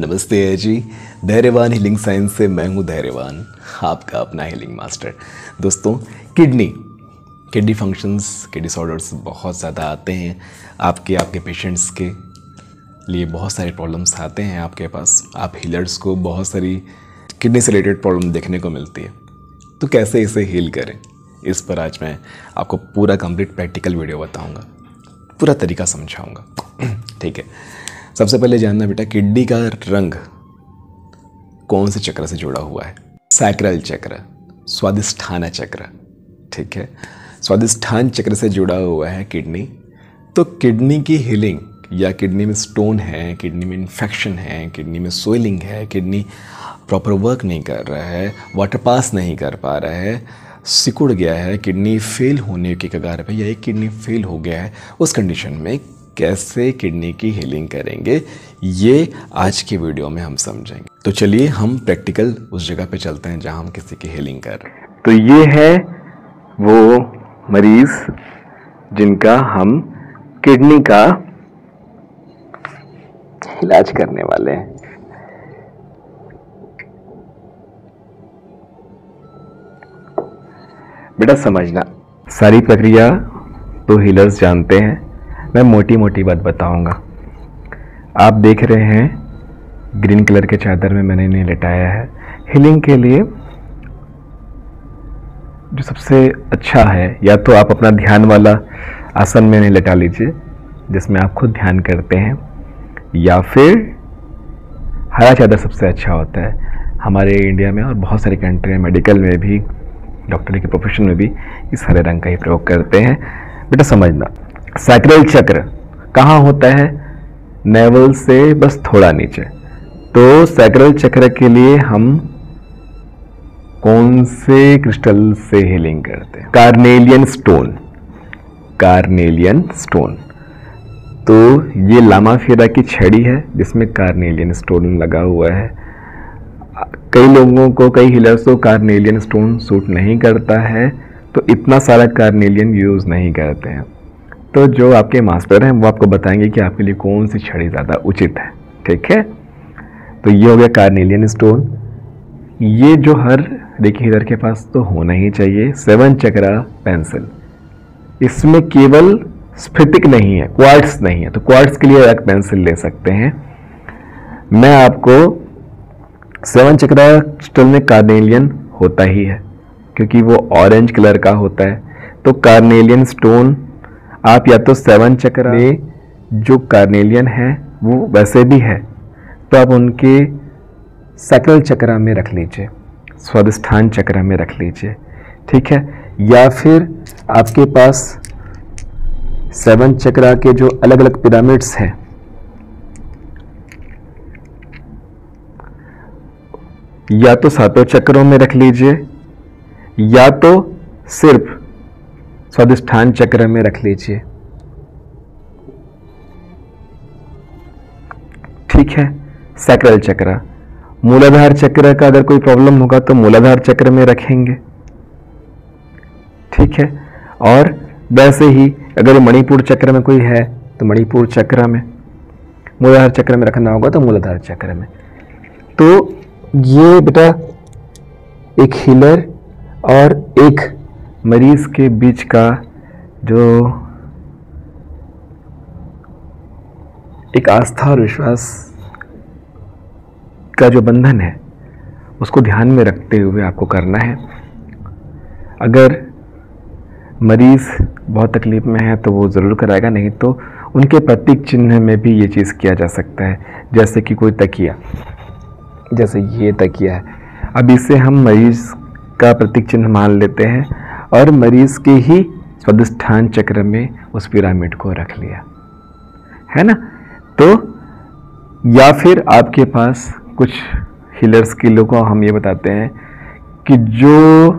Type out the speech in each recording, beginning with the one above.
नमस्ते जी, धैर्यवान healing science से मैं हूं धैर्यवान, आपका अपना हीलिंग मास्टर। दोस्तों, किडनी फंक्शंस के डिसऑर्डर्स बहुत ज़्यादा आते हैं, आपके पेशेंट्स के लिए बहुत सारे प्रॉब्लम्स आते हैं आपके पास। आप हीलर्स को बहुत सारी किडनी से रिलेटेड प्रॉब्लम देखने को मिलती है, तो कैसे इसे हील करें, इस पर आज मैं आपको पूरा कंप्लीट प्रैक्टिकल वीडियो बताऊँगा, पूरा तरीका समझाऊँगा। ठीक है, सबसे पहले जानना बेटा, किडनी का रंग कौन से चक्र से जुड़ा हुआ है? सैक्रल चक्र, स्वादिष्ठान चक्र। ठीक है, स्वादिष्ठान चक्र से जुड़ा हुआ है किडनी। तो किडनी की हीलिंग, या किडनी में स्टोन है, किडनी में इन्फेक्शन है, किडनी में सोइलिंग है, किडनी प्रॉपर वर्क नहीं कर रहा है, वाटर पास नहीं कर पा रहा है, सिकुड़ गया है, किडनी फेल होने के कगार पर, या एक किडनी फेल हो गया है, उस कंडीशन में कैसे किडनी की हीलिंग करेंगे, ये आज की वीडियो में हम समझेंगे। तो चलिए हम प्रैक्टिकल उस जगह पे चलते हैं जहां हम किसी की हीलिंग कर रहे हैं। तो ये है वो मरीज जिनका हम किडनी का इलाज करने वाले हैं। बेटा समझना, सारी प्रक्रिया तो हीलर्स जानते हैं, मैं मोटी मोटी बात बताऊंगा। आप देख रहे हैं ग्रीन कलर के चादर में मैंने इन्हें लिटाया है। हीलिंग के लिए जो सबसे अच्छा है, या तो आप अपना ध्यान वाला आसन में इन्हें लिटा लीजिए जिसमें आप खुद ध्यान करते हैं, या फिर हरा चादर सबसे अच्छा होता है। हमारे इंडिया में और बहुत सारी कंट्री में, मेडिकल में भी, डॉक्टरी के प्रोफेशन में भी इस हरे रंग का ही प्रयोग करते हैं। बेटा समझना, सैक्रल चक्र कहाँ होता है? नेवल से बस थोड़ा नीचे। तो सैक्रल चक्र के लिए हम कौन से क्रिस्टल से हीलिंग करते हैं? Carnelian stone, carnelian stone. तो ये लामा फिरा की छड़ी है जिसमें कार्नेलियन स्टोन लगा हुआ है। कई लोगों को, कई हीलर्स को कार्नेलियन स्टोन सूट नहीं करता है, तो इतना सारा कार्नेलियन यूज़ नहीं करते हैं। तो जो आपके मास्टर हैं वो आपको बताएंगे कि आपके लिए कौन सी छड़ी ज़्यादा उचित है। ठीक है, तो ये हो गया कार्नेलियन स्टोन। ये जो हर रेकी हीलर के पास तो होना ही चाहिए। सेवन चक्रा पेंसिल, इसमें केवल स्फटिक नहीं है, क्वार्ट्स नहीं है, तो क्वार्ट्स के लिए एक पेंसिल ले सकते हैं। मैं आपको सेवन चक्रा क्रिस्टल में कार्नेलियन होता ही है क्योंकि वो ऑरेंज कलर का होता है। तो कार्नेलियन स्टोन आप या तो सेवन चक्र में जो कार्नेलियन है वो वैसे भी है, तो आप उनके सैक्रल चक्र में रख लीजिए, स्वादिष्ठान चक्र में रख लीजिए। ठीक है, या फिर आपके पास सेवन चक्र के जो अलग अलग पिरामिड्स हैं या तो सातों चक्रों में रख लीजिए, या तो सिर्फ स्वादिष्ठान चक्र में रख लीजिए। ठीक है, सैक्रल चक्र। मूलाधार चक्र का अगर कोई प्रॉब्लम होगा तो मूलाधार चक्र में रखेंगे। ठीक है, और वैसे ही अगर मणिपुर चक्र में कोई है तो मणिपुर चक्र में, मूलाधार चक्र में रखना होगा तो मूलाधार चक्र में। तो ये बेटा एक हीलर और एक मरीज के बीच का जो एक आस्था और विश्वास का जो बंधन है उसको ध्यान में रखते हुए आपको करना है। अगर मरीज बहुत तकलीफ में है तो वो ज़रूर कराएगा, नहीं तो उनके प्रतीक चिन्ह में भी ये चीज़ किया जा सकता है, जैसे कि कोई तकिया, जैसे ये तकिया है। अब इसे हम मरीज़ का प्रतीक चिन्ह मान लेते हैं और मरीज़ के ही स्वादिष्ठान चक्र में उस पिरामिड को रख लिया है ना। तो या फिर आपके पास कुछ हीलर्स के लोगों को हम ये बताते हैं कि जो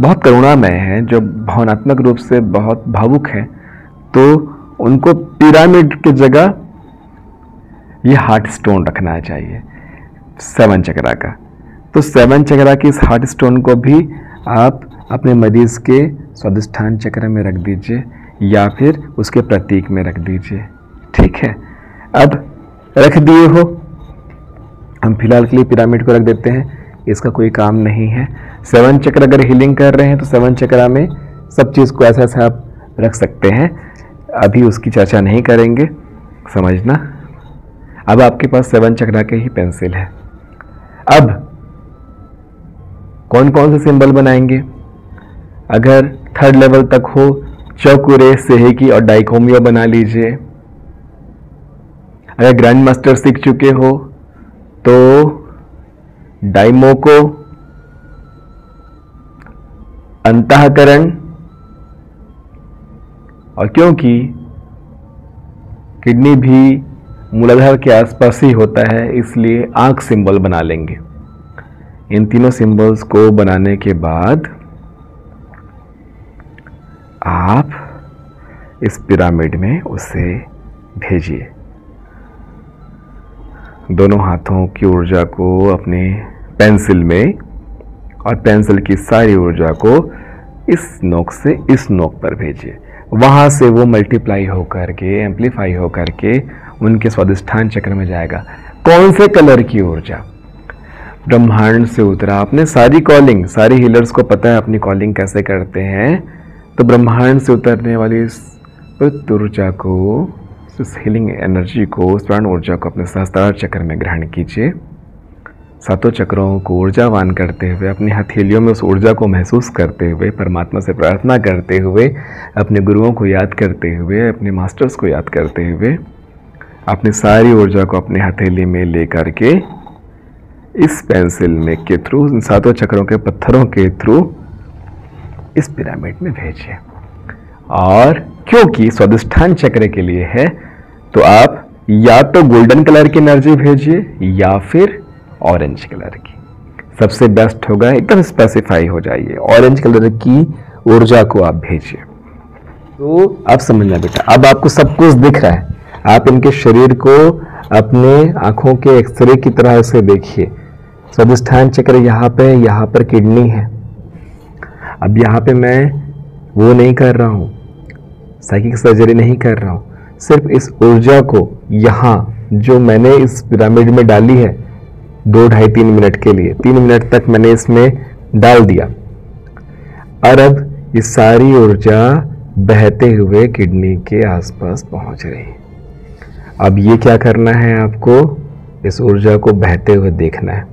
बहुत करुणामय हैं, जो भावनात्मक रूप से बहुत भावुक हैं, तो उनको पिरामिड की जगह ये हार्ट स्टोन रखना चाहिए सेवन चक्रा का। तो सेवन चक्रा के इस हार्ट स्टोन को भी आप अपने मरीज़ के स्वादिष्ठान चक्र में रख दीजिए या फिर उसके प्रतीक में रख दीजिए। ठीक है, अब रख दिए हो हम फिलहाल के लिए पिरामिड को रख देते हैं, इसका कोई काम नहीं है। सेवन चक्र अगर हीलिंग कर रहे हैं तो सेवन चक्रा में सब चीज़ को ऐसा ऐसा आप रख सकते हैं, अभी उसकी चर्चा नहीं करेंगे, समझना। अब आपके पास सेवन चक्रा के ही पेंसिल है। अब कौन कौन से सिंबल बनाएंगे? अगर थर्ड लेवल तक हो चौकुरे, सेहेकी और डाइकोमिया बना लीजिए। अगर ग्रैंड मास्टर सीख चुके हो तो डाइमोको, अंतःकरण, और क्योंकि किडनी भी मूलाधार के आसपास ही होता है इसलिए आँख सिंबल बना लेंगे। इन तीनों सिंबल्स को बनाने के बाद आप इस पिरामिड में उसे भेजिए। दोनों हाथों की ऊर्जा को अपने पेंसिल में और पेंसिल की सारी ऊर्जा को इस नोक से इस नोक पर भेजिए। वहाँ से वो मल्टीप्लाई होकर के, एम्पलीफाई होकर के उनके स्वादिष्ठान चक्र में जाएगा। कौन से कलर की ऊर्जा? ब्रह्मांड से उतरा। आपने सारी कॉलिंग, सारी हीलर्स को पता है अपनी कॉलिंग कैसे करते हैं, तो ब्रह्मांड से उतरने वाली इस पवित्र ऊर्जा को, इस हीलिंग एनर्जी को, इस प्राण ऊर्जा को अपने सहस्रार चक्र में ग्रहण कीजिए। सातों चक्रों को ऊर्जावान करते हुए, अपनी हथेलियों में उस ऊर्जा को महसूस करते हुए, परमात्मा से प्रार्थना करते हुए, अपने गुरुओं को याद करते हुए, अपने मास्टर्स को याद करते हुए, अपनी सारी ऊर्जा को अपने हथेली में ले करके इस पेंसिल में के थ्रू, इन सातों चक्रों के पत्थरों के थ्रू इस पिरामिड में भेजिए। और क्योंकि स्वादिष्ठान चक्र के लिए है तो आप या तो गोल्डन कलर की एनर्जी भेजिए या फिर ऑरेंज कलर की। सबसे बेस्ट होगा, एकदम स्पेसिफाई हो जाइए, ऑरेंज कलर की ऊर्जा को आप भेजिए। तो अब समझना बेटा, अब आपको सब कुछ दिख रहा है। आप इनके शरीर को अपने आँखों के एक्सरे की तरह से देखिए। स्वादिष्ठान चक्र यहाँ पर किडनी है। अब यहाँ पे मैं वो नहीं कर रहा हूँ, साइकिक सर्जरी नहीं कर रहा हूँ, सिर्फ इस ऊर्जा को यहाँ जो मैंने इस पिरामिड में डाली है 2, 2.5, 3 मिनट के लिए, 3 मिनट तक मैंने इसमें डाल दिया। और अब ये सारी ऊर्जा बहते हुए किडनी के आसपास पहुँच रही है। अब ये क्या करना है, आपको इस ऊर्जा को बहते हुए देखना है।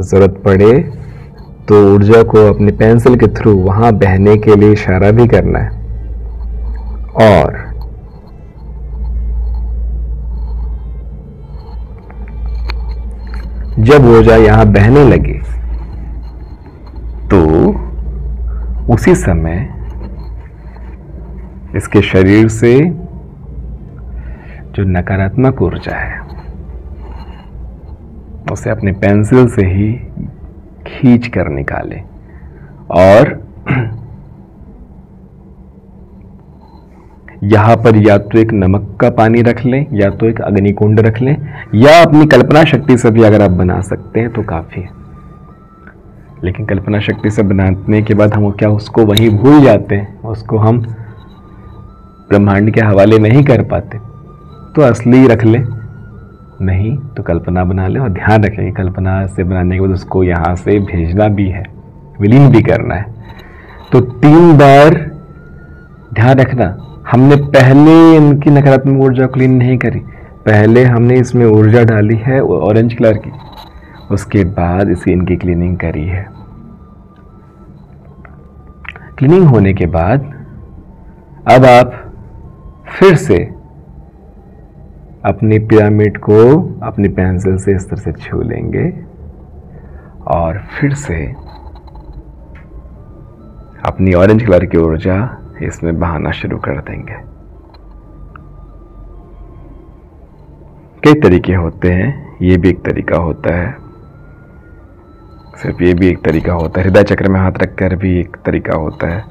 ज़रूरत पड़े तो ऊर्जा को अपने पेंसिल के थ्रू वहाँ बहने के लिए इशारा भी करना है। और जब ऊर्जा यहाँ बहने लगे तो उसी समय इसके शरीर से जो नकारात्मक ऊर्जा है उसे अपने पेंसिल से ही खींच कर निकालें। और यहाँ पर या तो एक नमक का पानी रख लें या तो एक अग्निकुंड रख लें, या अपनी कल्पना शक्ति से भी अगर आप बना सकते हैं तो काफ़ी है। लेकिन कल्पना शक्ति से बनाने के बाद हम क्या उसको वहीं भूल जाते हैं, उसको हम ब्रह्मांड के हवाले नहीं कर पाते। तो असली रख लें, नहीं तो कल्पना बना लें। और ध्यान रखें, कल्पना से बनाने के बाद उसको यहाँ से भेजना भी है, विलीन भी करना है। तो 3 बार ध्यान रखना। हमने पहले इनकी नकारात्मक ऊर्जा क्लीन नहीं करी, पहले हमने इसमें ऊर्जा डाली है ऑरेंज कलर की, उसके बाद इसी इनकी क्लीनिंग करी है। क्लीनिंग होने के बाद अब आप फिर से अपने पिरामिड को अपनी पेंसिल से इस तरह से छू लेंगे और फिर से अपनी ऑरेंज कलर की ऊर्जा इसमें बहाना शुरू कर देंगे। कई तरीके होते हैं, ये भी एक तरीका होता है, सिर्फ ये भी एक तरीका होता है। हृदय चक्र में हाथ रखकर भी एक तरीका होता है।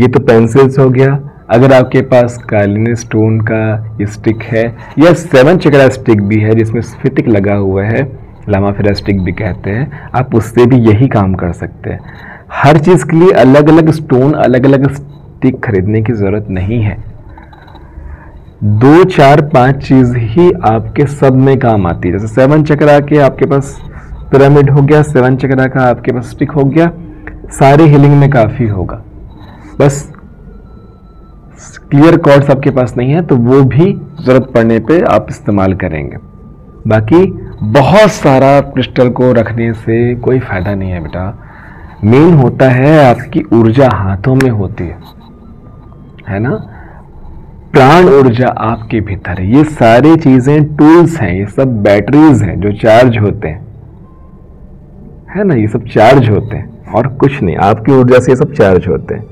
ये तो पेंसिल्स हो गया। अगर आपके पास कालीन स्टोन का स्टिक है या 7 चक्रा स्टिक भी है जिसमें स्फटिक लगा हुआ है, लामा फिरा स्टिक भी कहते हैं, आप उससे भी यही काम कर सकते हैं। हर चीज़ के लिए अलग अलग स्टोन, अलग अलग स्टिक खरीदने की ज़रूरत नहीं है। दो चार पांच चीज ही आपके सब में काम आती है। जैसे सेवन चक्रा के आपके पास पिरामिड हो गया, सेवन चक्रा का आपके पास स्टिक हो गया, सारे हीलिंग में काफ़ी होगा। बस क्लियर कॉर्ड्स आपके पास नहीं है तो वो भी ज़रूरत पड़ने पे आप इस्तेमाल करेंगे। बाकी बहुत सारा क्रिस्टल को रखने से कोई फ़ायदा नहीं है बेटा। मेन होता है आपकी ऊर्जा हाथों में होती है ना, प्राण ऊर्जा आपके भीतर है। ये सारी चीज़ें टूल्स हैं, ये सब बैटरीज हैं जो चार्ज होते हैं, है ना, ये सब चार्ज होते हैं और कुछ नहीं, आपकी ऊर्जा से ये सब चार्ज होते हैं।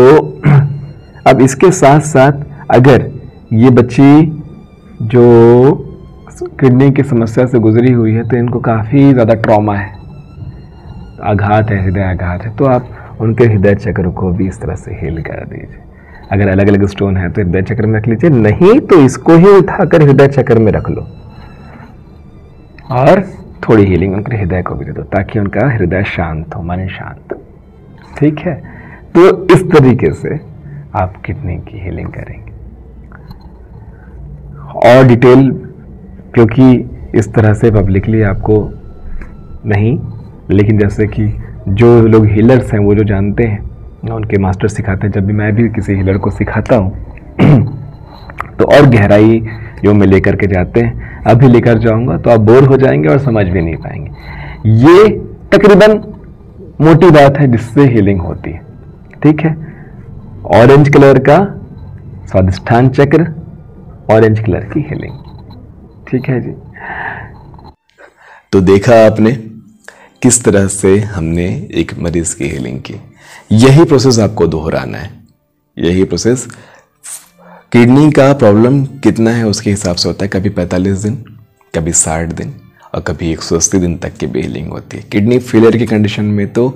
तो अब इसके साथ साथ अगर ये बच्ची जो किडनी की समस्या से गुजरी हुई है तो इनको काफ़ी ज़्यादा ट्रॉमा है, आघात है, हृदय आघात है, तो आप उनके हृदय चक्र को भी इस तरह से हील कर दीजिए। अगर अलग अलग स्टोन है तो हृदय चक्र में रख लीजिए, नहीं तो इसको ही उठाकर हृदय चक्र में रख लो और थोड़ी हीलिंग उनके हृदय को भी दे दो ताकि उनका हृदय शांत हो, मन शांत। ठीक है, तो इस तरीके से आप किडनी की हीलिंग करेंगे। और डिटेल क्योंकि इस तरह से पब्लिकली आपको नहीं, लेकिन जैसे कि जो लोग हीलर्स हैं वो जो जानते हैं, उनके मास्टर सिखाते हैं, जब भी मैं भी किसी हीलर को सिखाता हूँ तो और गहराई जो मैं लेकर के जाते हैं, अभी लेकर जाऊँगा तो आप बोर हो जाएंगे और समझ भी नहीं पाएंगे। ये तकरीबन मोटी बात है जिससे हीलिंग होती है। ठीक है, ऑरेंज कलर का स्वाधिष्ठान चक्र, ऑरेंज कलर की हीलिंग। ठीक है जी, तो देखा आपने किस तरह से हमने एक मरीज की हीलिंग की। यही प्रोसेस आपको दोहराना है, यही प्रोसेस। किडनी का प्रॉब्लम कितना है उसके हिसाब से होता है, कभी 45 दिन, कभी 60 दिन और कभी 180 दिन तक की भी हीलिंग होती है। किडनी फेलियर की कंडीशन में तो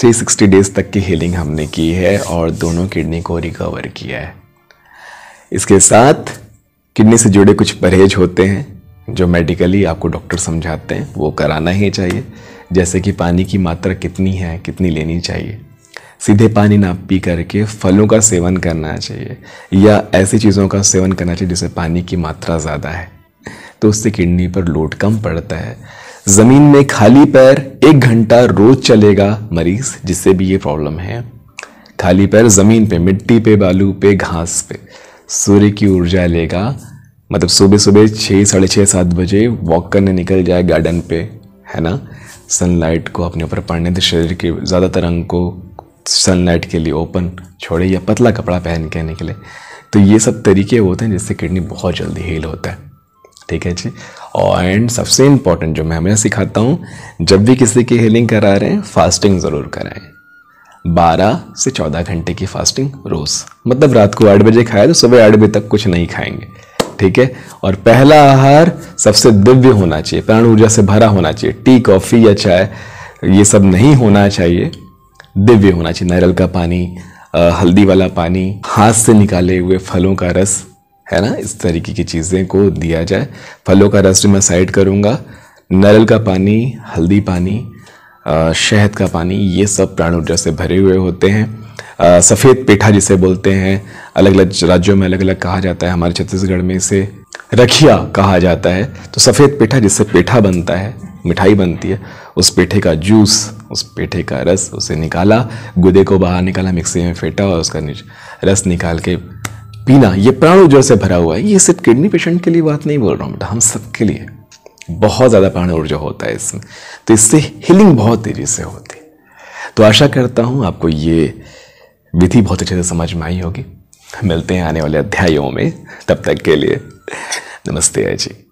360 डेज तक की हीलिंग हमने की है और दोनों किडनी को रिकवर किया है। इसके साथ किडनी से जुड़े कुछ परहेज होते हैं जो मेडिकली आपको डॉक्टर समझाते हैं, वो कराना ही चाहिए। जैसे कि पानी की मात्रा कितनी है, कितनी लेनी चाहिए, सीधे पानी ना पी करके फलों का सेवन करना चाहिए या ऐसी चीज़ों का सेवन करना चाहिए जिसमें पानी की मात्रा ज़्यादा है, तो उससे किडनी पर लोड कम पड़ता है। ज़मीन में खाली पैर 1 घंटा रोज़ चलेगा मरीज़, जिससे भी ये प्रॉब्लम है। खाली पैर ज़मीन पे, मिट्टी पे, बालू पे, घास पे सूर्य की ऊर्जा लेगा। मतलब सुबह सुबह 6, साढ़े 6, 7 बजे वॉक करने निकल जाए गार्डन पे, है ना, सनलाइट को अपने ऊपर पड़ने दे। शरीर के ज़्यादातर अंग को सनलाइट के लिए ओपन छोड़े या पतला कपड़ा पहन के निकले। तो ये सब तरीके होते हैं जिससे किडनी बहुत जल्दी हील होता है। ठीक है जी, और एंड सबसे इम्पॉर्टेंट जो मैं हमेशा सिखाता हूँ, जब भी किसी की हीलिंग करा रहे हैं फास्टिंग ज़रूर कराएं। 12 से 14 घंटे की फास्टिंग रोज़, मतलब रात को 8 बजे खाया तो सुबह 8 बजे तक कुछ नहीं खाएंगे। ठीक है, और पहला आहार सबसे दिव्य होना चाहिए, प्राण ऊर्जा से भरा होना चाहिए। टी, कॉफ़ी या चाय ये सब नहीं होना चाहिए, दिव्य होना चाहिए। नारियल का पानी, हल्दी वाला पानी, हाथ से निकाले हुए फलों का रस, है ना, इस तरीके की चीज़ें को दिया जाए। फलों का रस मैं साइड करूँगा, नारियल का पानी, हल्दी पानी, शहद का पानी, ये सब प्राण ऊर्जा से भरे हुए होते हैं। सफ़ेद पेठा जिसे बोलते हैं, अलग अलग राज्यों में अलग अलग कहा जाता है, हमारे छत्तीसगढ़ में इसे रखिया कहा जाता है। तो सफ़ेद पेठा जिससे पेठा बनता है, मिठाई बनती है, उस पेठे का जूस, उस पेठे का रस, उसे निकाला, गुदे को बाहर निकाला, मिक्सी में फेंटा और उसका रस निकाल के पीना। ये प्राण ऊर्जा से भरा हुआ है। ये सिर्फ किडनी पेशेंट के लिए बात नहीं बोल रहा हूँ बेटा, हम सब के लिए बहुत ज़्यादा प्राण ऊर्जा होता है इसमें, तो इससे हीलिंग बहुत तेज़ी से होती है। तो आशा करता हूँ आपको ये विधि बहुत अच्छे से समझ में आई होगी। मिलते हैं आने वाले अध्यायों में, तब तक के लिए नमस्ते जी।